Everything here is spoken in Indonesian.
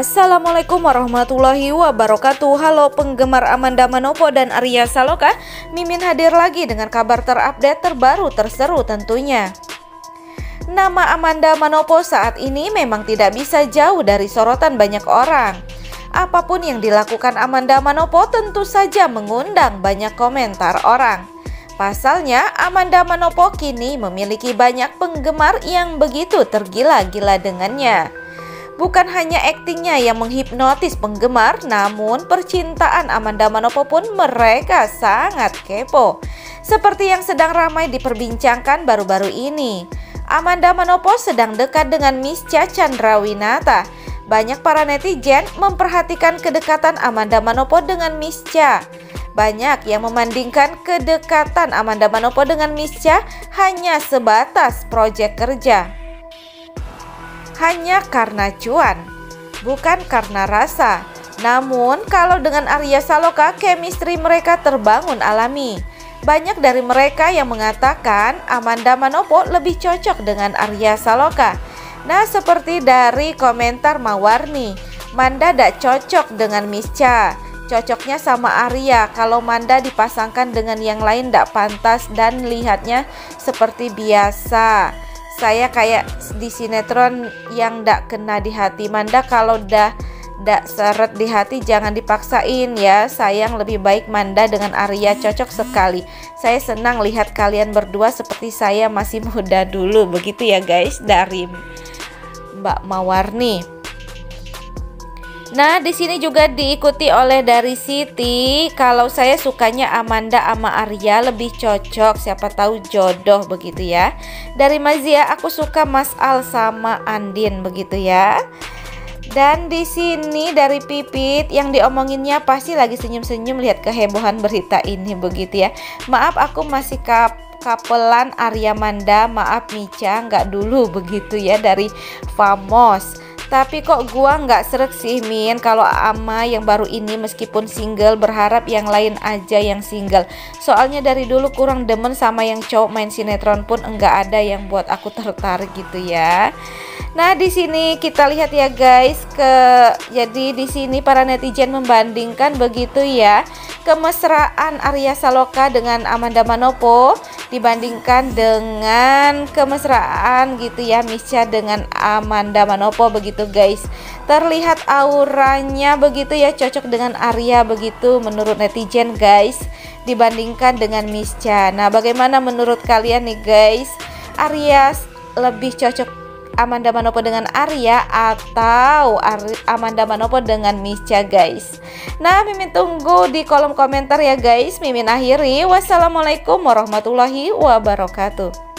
Assalamualaikum warahmatullahi wabarakatuh. Halo penggemar Amanda Manopo dan Arya Saloka, Mimin hadir lagi dengan kabar terupdate, terbaru, terseru tentunya. Nama Amanda Manopo saat ini memang tidak bisa jauh dari sorotan banyak orang. Apapun yang dilakukan Amanda Manopo tentu saja mengundang banyak komentar orang. Pasalnya, Amanda Manopo kini memiliki banyak penggemar yang begitu tergila-gila dengannya. Bukan hanya aktingnya yang menghipnotis penggemar, namun percintaan Amanda Manopo pun mereka sangat kepo. Seperti yang sedang ramai diperbincangkan baru-baru ini, Amanda Manopo sedang dekat dengan Mischa Chandrawinata. Banyak para netizen memperhatikan kedekatan Amanda Manopo dengan Mischa. Banyak yang membandingkan kedekatan Amanda Manopo dengan Mischa hanya sebatas proyek kerja, hanya karena cuan, bukan karena rasa. Namun kalau dengan Arya Saloka, chemistry mereka terbangun alami. Banyak dari mereka yang mengatakan Amanda Manopo lebih cocok dengan Arya Saloka. Nah, seperti dari komentar Mawarni, Manda tidak cocok dengan Mischa, cocoknya sama Arya. Kalau Manda dipasangkan dengan yang lain tidak pantas dan lihatnya seperti biasa. Saya kayak di sinetron yang tidak kena di hati. Manda kalau udah tidak seret di hati jangan dipaksain ya. Sayang, lebih baik Manda dengan Arya cocok sekali. Saya senang lihat kalian berdua seperti saya masih muda dulu. Begitu ya guys, dari Mbak Mawarni. Nah, di sini juga diikuti oleh dari Siti, kalau saya sukanya Amanda sama Arya, lebih cocok, siapa tahu jodoh, begitu ya. Dari Mazia, aku suka Mas Al sama Andin, begitu ya. Dan di sini dari Pipit, yang diomonginnya pasti lagi senyum-senyum lihat kehebohan berita ini, begitu ya. Maaf, aku masih kapelan Arya Manda, maaf Micha, nggak dulu, begitu ya, dari Famos. Tapi kok gua nggak sreg sih Min kalau ama yang baru ini, meskipun single, berharap yang lain aja yang single. Soalnya dari dulu kurang demen sama yang cowok, main sinetron pun enggak ada yang buat aku tertarik gitu ya. Nah, di sini kita lihat ya guys, jadi di sini para netizen membandingkan begitu ya kemesraan Arya Saloka dengan Amanda Manopo dibandingkan dengan kemesraan gitu ya Mischa dengan Amanda Manopo, begitu guys. Terlihat auranya begitu ya, cocok dengan Arya, begitu menurut netizen guys, dibandingkan dengan Mischa. Nah, bagaimana menurut kalian nih guys, Arya lebih cocok Amanda Manopo dengan Arya atau Amanda Manopo dengan Mischa guys? Nah, Mimin tunggu di kolom komentar ya guys. Mimin akhiri, wassalamualaikum warahmatullahi wabarakatuh.